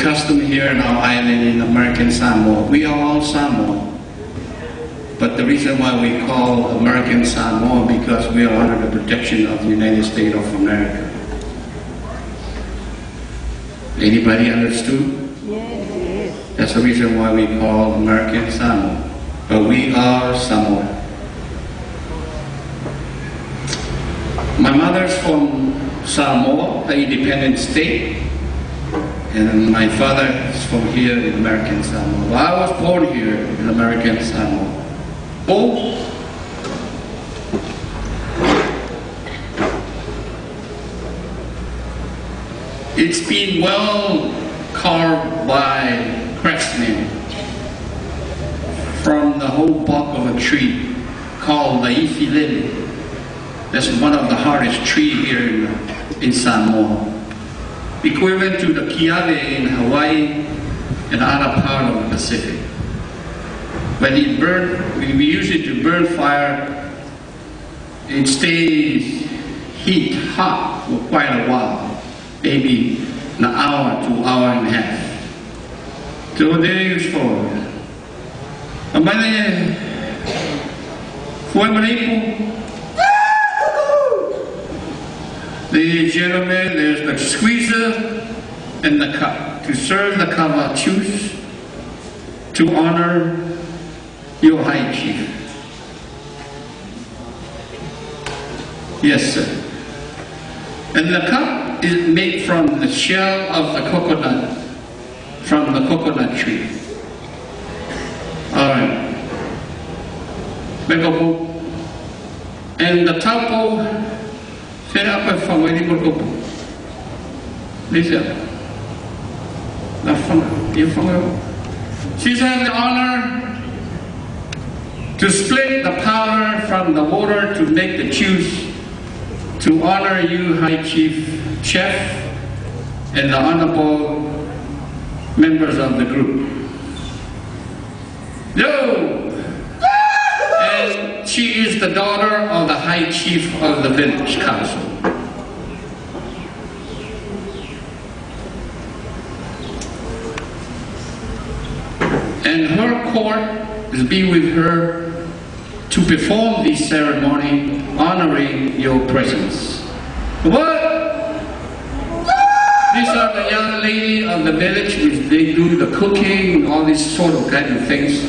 custom here in our island in American Samoa. We are all Samoa. But the reason why we call American Samoa because we are under the protection of the United States of America. Anybody understood? Yes. That's the reason why we call American Samoa. But we are Samoa. My mother's from Samoa, an independent state, and my father is from here in American Samoa. Well, I was born here in American Samoa. Oh. It's been well carved by craftsmen from the whole bark of a tree called the Ifilele. That's one of the hardest trees here in Samoa. Equivalent to the kiawe in Hawaii and other part of the Pacific. When it burn, we use it to burn fire. It stays heat hot for quite a while, maybe an hour to hour and a half. So there is for and by the fue ladies and gentlemen, there's the squeezer and the cup to serve the kava juice to honor your high chief. Yes, sir. And the cup is made from the shell of the coconut, from the coconut tree. All right. And the taupo. Set up a family group. Listen. She's had the honor to split the powder from the water to make the juice to honor you, High Chief Chef, and the honorable members of the group. Yo! And she is the daughter of the High Chief of the Village Council. And her court will be with her to perform this ceremony honoring your presence. What? These are the young ladies of the village which they do the cooking, all these sort of kind of things.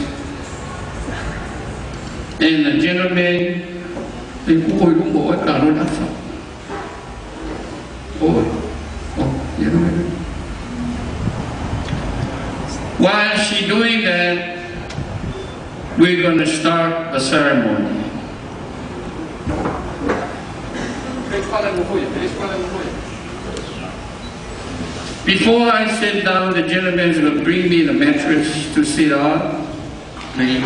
And the gentleman, they boy, boy, I don't know. Boy, you know. While she's doing that, we're going to start the ceremony. Before I sit down, the gentleman's going to bring me the mattress to sit on. Me.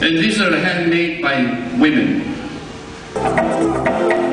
And these are handmade by women.